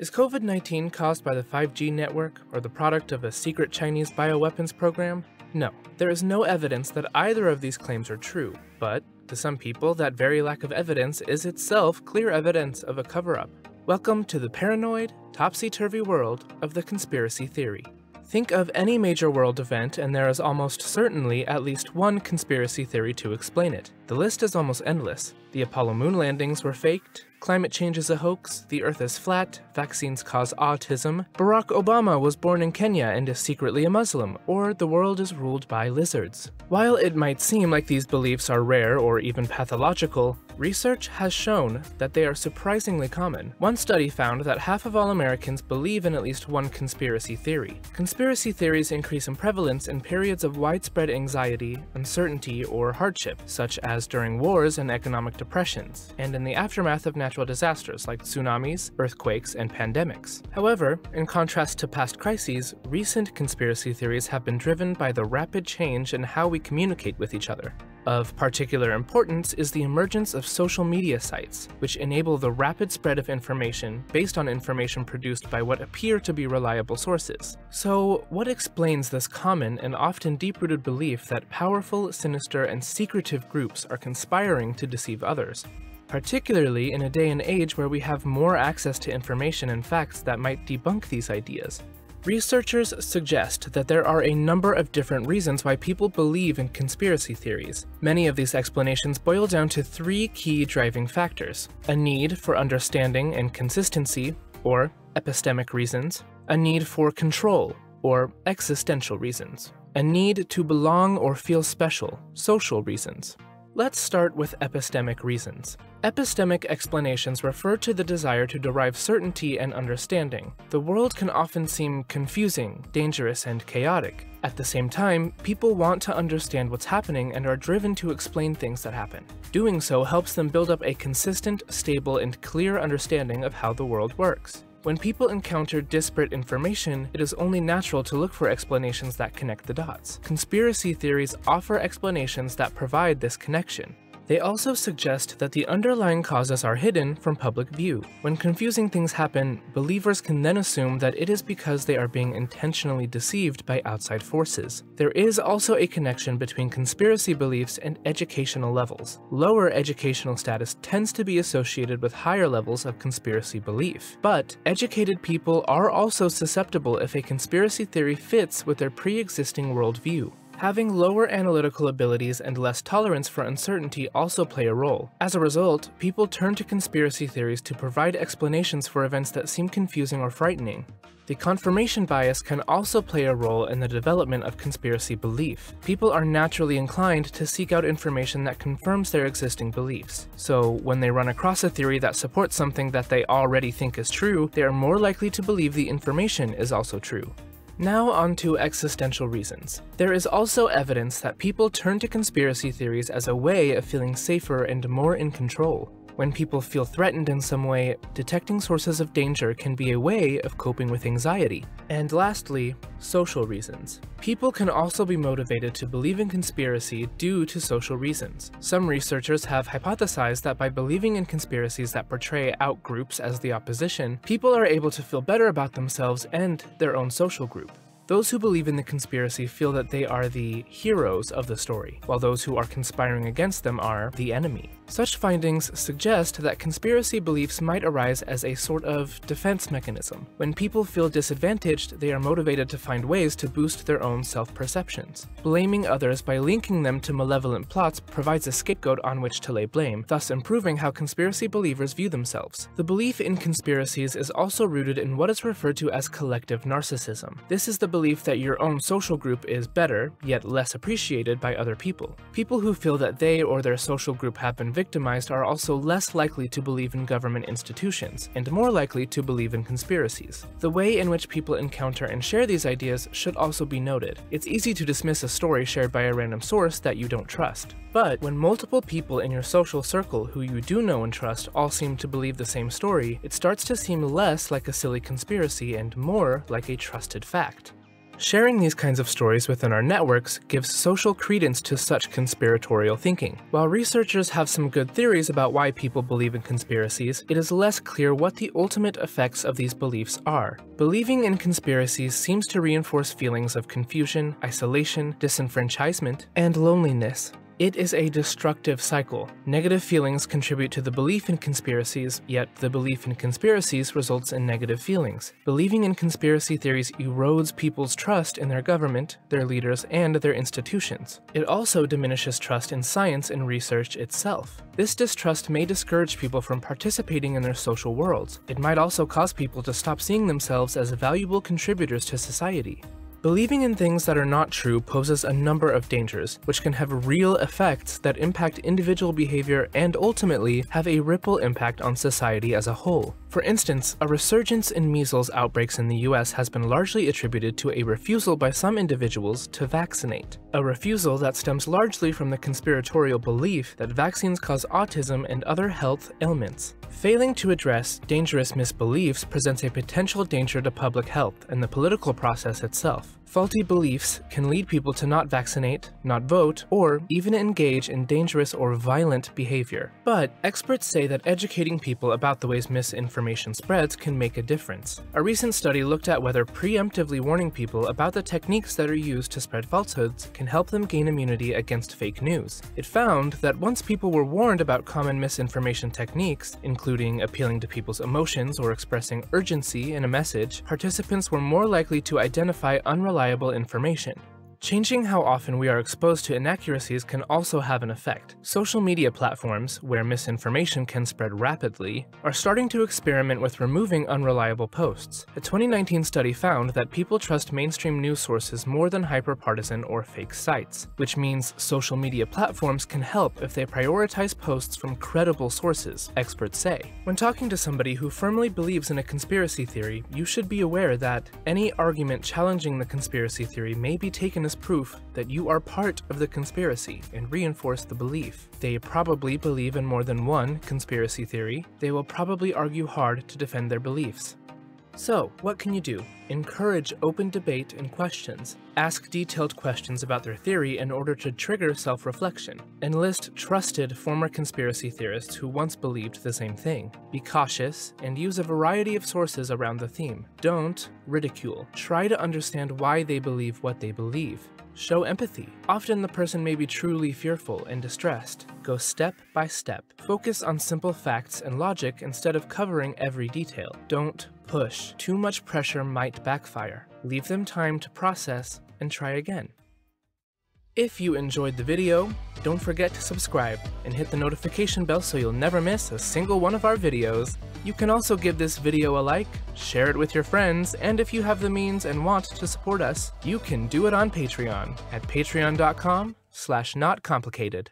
Is COVID-19 caused by the 5G network or the product of a secret Chinese bioweapons program? No, there is no evidence that either of these claims are true, but to some people, that very lack of evidence is itself clear evidence of a cover-up. Welcome to the paranoid, topsy-turvy world of the conspiracy theory. Think of any major world event and there is almost certainly at least one conspiracy theory to explain it. The list is almost endless. The Apollo moon landings were faked, climate change is a hoax, the earth is flat, vaccines cause autism, Barack Obama was born in Kenya and is secretly a Muslim, or the world is ruled by lizards. While it might seem like these beliefs are rare or even pathological, research has shown that they are surprisingly common. One study found that half of all Americans believe in at least one conspiracy theory. Conspiracy theories increase in prevalence in periods of widespread anxiety, uncertainty, or hardship, such as during wars and economic depressions, and in the aftermath of natural disasters like tsunamis, earthquakes, and pandemics. However, in contrast to past crises, recent conspiracy theories have been driven by the rapid change in how we communicate with each other. Of particular importance is the emergence of social media sites, which enable the rapid spread of information based on information produced by what appear to be reliable sources. So, what explains this common and often deep-rooted belief that powerful, sinister, and secretive groups are conspiring to deceive others? Particularly in a day and age where we have more access to information and facts that might debunk these ideas. Researchers suggest that there are a number of different reasons why people believe in conspiracy theories. Many of these explanations boil down to three key driving factors: a need for understanding and consistency, or epistemic reasons, a need for control, or existential reasons, a need to belong or feel special, social reasons. Let's start with epistemic reasons. Epistemic explanations refer to the desire to derive certainty and understanding. The world can often seem confusing, dangerous, and chaotic. At the same time, people want to understand what's happening and are driven to explain things that happen. Doing so helps them build up a consistent, stable, and clear understanding of how the world works. When people encounter disparate information, it is only natural to look for explanations that connect the dots. Conspiracy theories offer explanations that provide this connection. They also suggest that the underlying causes are hidden from public view. When confusing things happen, believers can then assume that it is because they are being intentionally deceived by outside forces. There is also a connection between conspiracy beliefs and educational levels. Lower educational status tends to be associated with higher levels of conspiracy belief. But educated people are also susceptible if a conspiracy theory fits with their pre-existing worldview. Having lower analytical abilities and less tolerance for uncertainty also play a role. As a result, people turn to conspiracy theories to provide explanations for events that seem confusing or frightening. The confirmation bias can also play a role in the development of conspiracy belief. People are naturally inclined to seek out information that confirms their existing beliefs. So, when they run across a theory that supports something that they already think is true, they are more likely to believe the information is also true. Now on to existential reasons. There is also evidence that people turn to conspiracy theories as a way of feeling safer and more in control. When people feel threatened in some way, detecting sources of danger can be a way of coping with anxiety. And lastly, social reasons. People can also be motivated to believe in conspiracy due to social reasons. Some researchers have hypothesized that by believing in conspiracies that portray out groups as the opposition, people are able to feel better about themselves and their own social group. Those who believe in the conspiracy feel that they are the heroes of the story, while those who are conspiring against them are the enemy. Such findings suggest that conspiracy beliefs might arise as a sort of defense mechanism. When people feel disadvantaged, they are motivated to find ways to boost their own self-perceptions. Blaming others by linking them to malevolent plots provides a scapegoat on which to lay blame, thus improving how conspiracy believers view themselves. The belief in conspiracies is also rooted in what is referred to as collective narcissism. This is the belief that your own social group is better, yet less appreciated by other people. People who feel that they or their social group have been victimized are also less likely to believe in government institutions, and more likely to believe in conspiracies. The way in which people encounter and share these ideas should also be noted. It's easy to dismiss a story shared by a random source that you don't trust. But when multiple people in your social circle who you do know and trust all seem to believe the same story, it starts to seem less like a silly conspiracy and more like a trusted fact. Sharing these kinds of stories within our networks gives social credence to such conspiratorial thinking. While researchers have some good theories about why people believe in conspiracies, it is less clear what the ultimate effects of these beliefs are. Believing in conspiracies seems to reinforce feelings of confusion, isolation, disenfranchisement, and loneliness. It is a destructive cycle. Negative feelings contribute to the belief in conspiracies, yet the belief in conspiracies results in negative feelings. Believing in conspiracy theories erodes people's trust in their government, their leaders, and their institutions. It also diminishes trust in science and research itself. This distrust may discourage people from participating in their social worlds. It might also cause people to stop seeing themselves as valuable contributors to society. Believing in things that are not true poses a number of dangers, which can have real effects that impact individual behavior and ultimately have a ripple impact on society as a whole. For instance, a resurgence in measles outbreaks in the US has been largely attributed to a refusal by some individuals to vaccinate. A refusal that stems largely from the conspiratorial belief that vaccines cause autism and other health ailments. Failing to address dangerous misbeliefs presents a potential danger to public health and the political process itself. Faulty beliefs can lead people to not vaccinate, not vote, or even engage in dangerous or violent behavior. But experts say that educating people about the ways misinformation spreads can make a difference. A recent study looked at whether preemptively warning people about the techniques that are used to spread falsehoods can help them gain immunity against fake news. It found that once people were warned about common misinformation techniques, including appealing to people's emotions or expressing urgency in a message, participants were more likely to identify unreliable information. Changing how often we are exposed to inaccuracies can also have an effect. Social media platforms, where misinformation can spread rapidly, are starting to experiment with removing unreliable posts. A 2019 study found that people trust mainstream news sources more than hyperpartisan or fake sites, which means social media platforms can help if they prioritize posts from credible sources, experts say. When talking to somebody who firmly believes in a conspiracy theory, you should be aware that any argument challenging the conspiracy theory may be taken as proof that you are part of the conspiracy and reinforce the belief. They probably believe in more than one conspiracy theory. They will probably argue hard to defend their beliefs. So, what can you do? Encourage open debate and questions. Ask detailed questions about their theory in order to trigger self-reflection. Enlist trusted former conspiracy theorists who once believed the same thing. Be cautious and use a variety of sources around the theme. Don't ridicule. Try to understand why they believe what they believe. Show empathy. Often the person may be truly fearful and distressed. Go step by step. Focus on simple facts and logic instead of covering every detail. Don't push. Too much pressure might backfire. Leave them time to process and try again. If you enjoyed the video, don't forget to subscribe and hit the notification bell so you'll never miss a single one of our videos. You can also give this video a like, share it with your friends, and if you have the means and want to support us, you can do it on Patreon at patreon.com/notcomplicated.